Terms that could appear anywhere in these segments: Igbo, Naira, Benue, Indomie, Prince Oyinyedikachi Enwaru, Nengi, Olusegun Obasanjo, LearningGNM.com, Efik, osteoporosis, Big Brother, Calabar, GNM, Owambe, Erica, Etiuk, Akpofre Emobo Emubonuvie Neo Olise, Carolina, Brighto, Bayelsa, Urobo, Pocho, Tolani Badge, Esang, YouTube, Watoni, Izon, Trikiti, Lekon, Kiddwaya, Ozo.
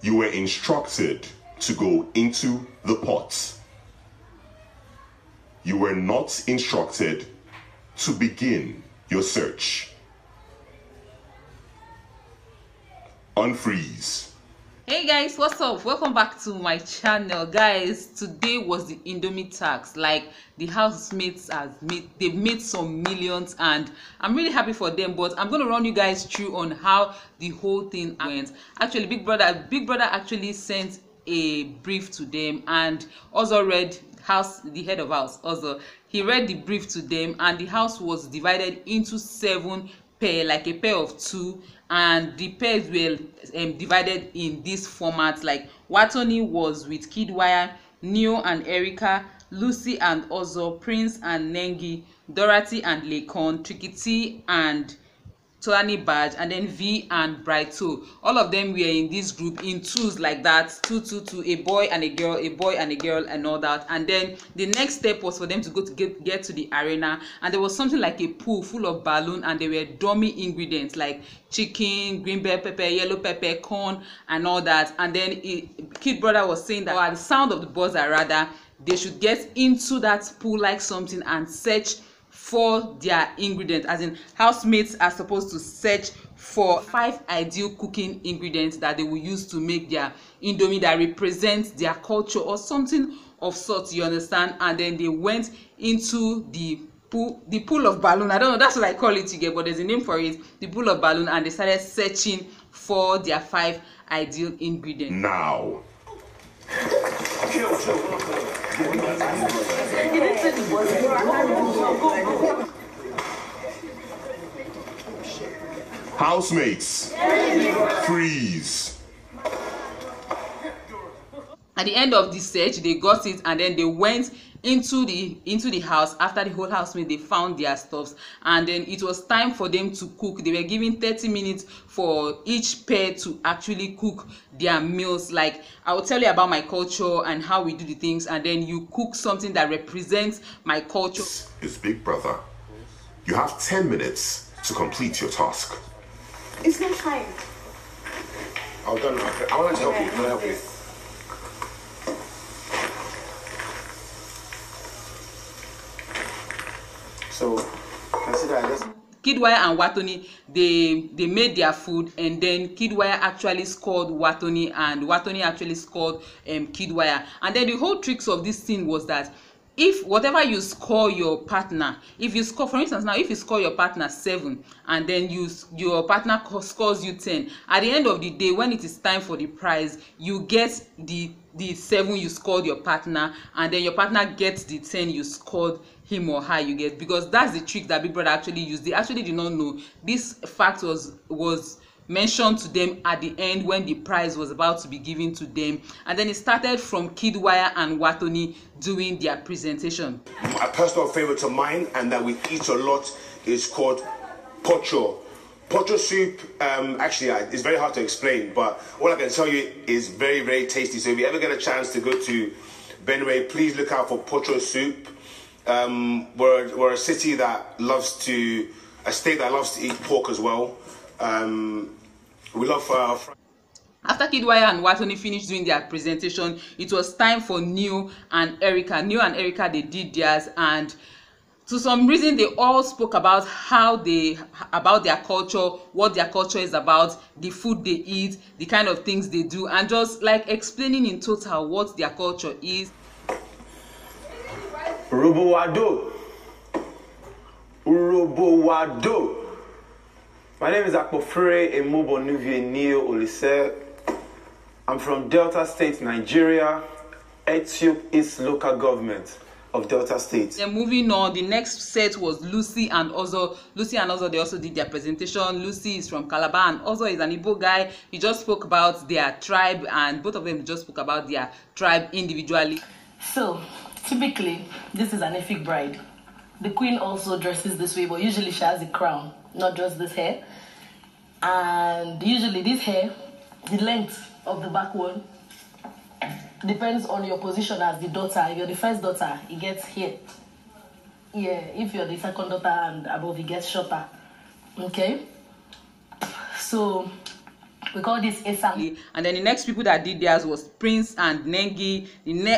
you were instructed to go into the pot. You were not instructed to begin your search. Unfreeze. Hey guys, what's up? Welcome back to my channel. Guys, today was the Indomie tax. Like, the housemates they've made some millions, and I'm really happy for them, but I'm gonna run you guys through on how the whole thing went. Actually, Big Brother actually sent a brief to them, and Ozo read the head of house, Ozo. He read the brief to them, and the house was divided into 7 pair, like a pair of 2, and the pairs were divided in this format. Like, Watoni was with Kiddwaya, Neo and Erica, Lucy and Ozo, Prince and Nengi, Dorothy and Lekon, Trikiti and Tolani Badge, and then V and Brighto. All of them were in this group in 2s like that, 2, 2, 2, a boy and a girl, a boy and a girl, and all that. And then the next step was for them to go to get to the arena, and there was something like a pool full of balloon, and there were dummy ingredients like chicken, green bell pepper, yellow pepper, corn, and all that. And then Kid Brother was saying that, or at the sound of the buzzer rather, they should get into that pool like something and search for their ingredients, as in housemates are supposed to search for 5 ideal cooking ingredients that they will use to make their Indomie that represents their culture or something of sorts, you understand. And then they went into the pool of balloon. I don't know, that's what I call it again, but there's a name for it, the pool of balloon, and they started searching for their 5 ideal ingredients. Now housemates, freeze. At the end of the search, they got it, and then they went into the house. After the whole housemate, they found their stuffs, and then it was time for them to cook. They were given 30 minutes for each pair to actually cook their meals. Like, I will tell you about my culture and how we do the things, and then you cook something that represents my culture. It's Big Brother. You have 10 minutes to complete your task. It's not time. I've done my best. I want to help you. Can I help you? So consider this. Kiddwaya and Watoni, they made their food, and then Kiddwaya actually scored Watoni, and Watoni actually scored Kiddwaya. And then the whole tricks of this thing was that if whatever you score your partner, if you score, for instance, now if you score your partner 7, and then your partner scores you 10, at the end of the day, when it is time for the prize, you get the 7 you scored your partner, and then your partner gets the 10 you scored him or her, you get, because that's the trick that Big Brother actually used. They actually did not know this fact was mentioned to them at the end when the prize was about to be given to them. And then it started from Kiddwaya and Watoni doing their presentation. A personal favorite of mine, and that we eat a lot, is called Pocho. Pocho soup, actually, it's very hard to explain, but all I can tell you is very, very tasty. So if you ever get a chance to go to Benue, please look out for Pocho soup. We're a city that loves to, a state that loves to eat pork as well. We love After Kiddwaya and Watoni finished doing their presentation, it was time for Neo and Erica. Neo and Erica, they did theirs, and to some reason, they all spoke about about their culture, what their culture is about, the food they eat, the kind of things they do, and just like explaining in total what their culture is. Urobo Wado. Urobo Wado. My name is Akpofre Emobo Emubonuvie Neo Olise. I'm from Delta State, Nigeria, Etiuk is local government of Delta State. Then moving on, the next set was Lucy and Ozo. Lucy and Ozo, they also did their presentation. Lucy is from Calabar, and Ozo is an Igbo guy. He just spoke about their tribe, and both of them just spoke about their tribe individually. So, typically, this is an Efik bride. The queen also dresses this way, but usually she has a crown, not just this hair. And usually this hair, the length of the back one, depends on your position as the daughter. If you're the first daughter, it gets here. Yeah, if you're the second daughter and above, it gets shorter. Okay? So We call this Esang. And then the next people that did theirs was Prince and Nengi.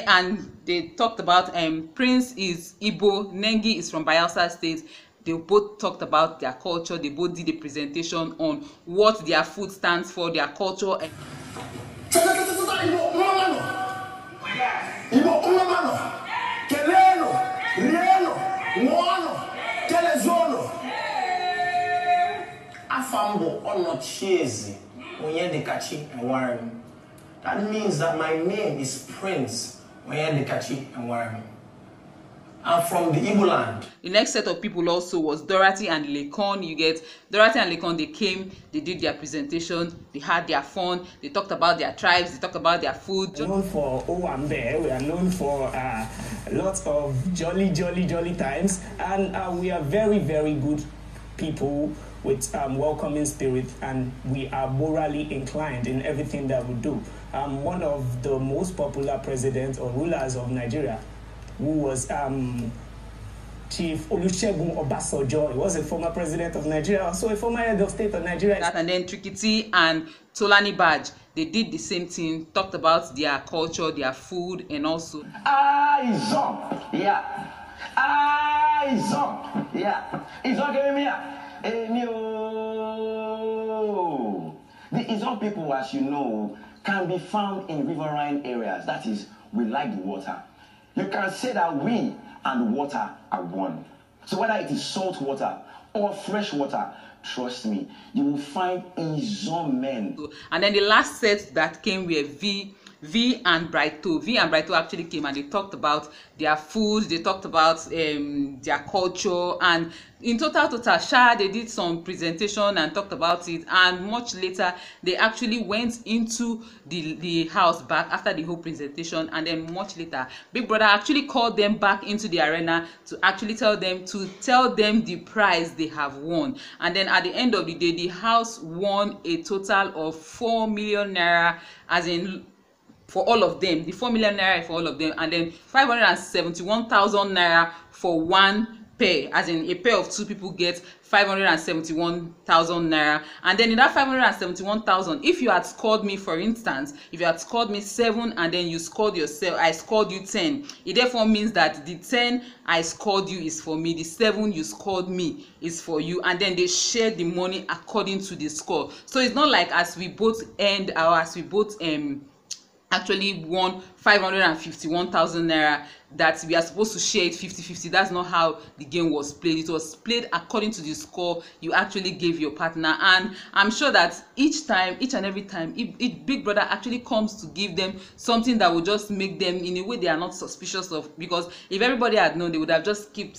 And they talked about Prince is Igbo, Nengi is from Bayelsa State. They both talked about their culture. They both did a presentation on what their food stands for, their culture. That means that my name is Prince Oyinyedikachi Enwaru. I'm from the Igbo land. The next set of people also was Dorothy and Lekon. You get Dorothy and Lekon, they came, they did their presentation, they had their fun, they talked about their tribes, they talked about their food. We are known for Owambe, we are known for lots of jolly times, and we are very, very good people with welcoming spirit, and we are morally inclined in everything that we do. One of the most popular presidents or rulers of Nigeria, who was Chief Olusegun Obasanjo. He was a former president of Nigeria, also a former head of state of Nigeria. And then Trikiti and Tolani Badge, they did the same thing, talked about their culture, their food, and also... Izon, yeah. Izon, yeah. Izon giving me a... The Izon people, as you know, can be found in riverine areas. That is, we like the water. You can say that we and water are one. So whether it is salt water or fresh water, trust me, you will find Izon men. And then the last set that came were V and Brighto. V and Brighto actually came and they talked about their food, they talked about their culture, and in total, Sha, they did some presentation and talked about it, and much later, they actually went into the house back after the whole presentation, and then much later, Big Brother actually called them back into the arena to actually tell them the prize they have won. And then at the end of the day, the house won a total of 4 million naira, as in for all of them, the 4 million naira for all of them, and then 571,000 naira for one pair, as in a pair of two people get 571,000 naira. And then in that 571,000, if you had scored me, for instance, if you had scored me 7 and then you scored yourself, I scored you 10. It therefore means that the 10 I scored you is for me, the 7 you scored me is for you, and then they share the money according to the score. So it's not like as we both actually won 551,000 naira that we are supposed to share it 50-50. That's not how the game was played. It was played according to the score you actually gave your partner. And I'm sure that each and every time, Big Brother actually comes to give them something that will just make them, in a way they are not suspicious of, because if everybody had known, they would have just kept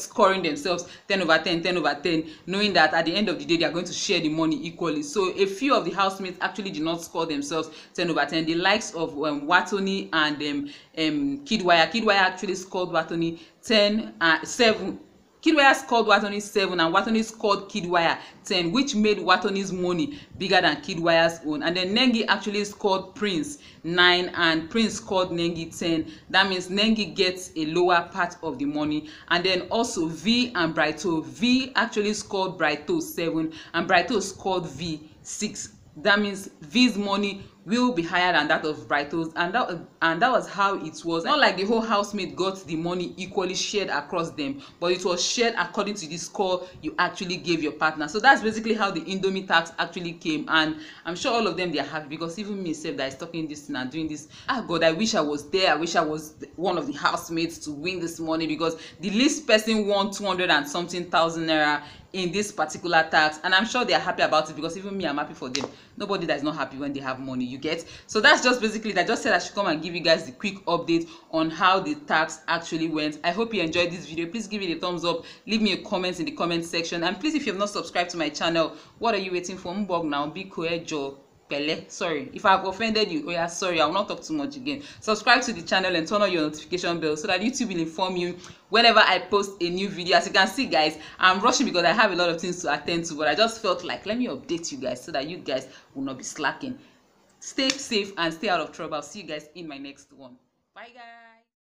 scoring themselves 10/10, knowing that at the end of the day they are going to share the money equally. So a few of the housemates actually did not score themselves 10/10. The likes of Watoni and Kiddwaya actually scored Watoni 7. Kiddwaya scored Watoni 7 and Watoni scored Kiddwaya 10, which made Watoni's money bigger than Kiddwaya's own. And then Nengi actually scored Prince 9 and Prince scored Nengi 10. That means Nengi gets a lower part of the money. And then also V and Brighto. V actually scored Brighto 7 and Brighto scored V 6. That means V's money will be higher than that of Brightos, and that was how it was. Not like the whole housemate got the money equally shared across them, but it was shared according to the score you actually gave your partner. So that's basically how the Indomie tax actually came, and I'm sure all of them, they're happy, because even me myself that is talking this and doing this, ah God, I wish I was there, I wish I was one of the housemates to win this money, because the least person won 200-something thousand naira in this particular tax, and I'm sure they're happy about it, because even me, I'm happy for them. Nobody that's not happy when they have money, you get. So that's just basically that. I just said I should come and give you guys the quick update on how the tax actually went. I hope you enjoyed this video. Please give it a thumbs up, leave me a comment in the comment section, and please, if you have not subscribed to my channel, what are you waiting for? Mbog now, be cool. Sorry if I've offended you. Oh yeah, sorry, I will not talk too much again. Subscribe to the channel and turn on your notification bell so that YouTube will inform you whenever I post a new video. As you can see, guys, I'm rushing because I have a lot of things to attend to, but I just felt like let me update you guys so that you guys will not be slacking. Stay safe and stay out of trouble. I'll see you guys in my next one. Bye guys.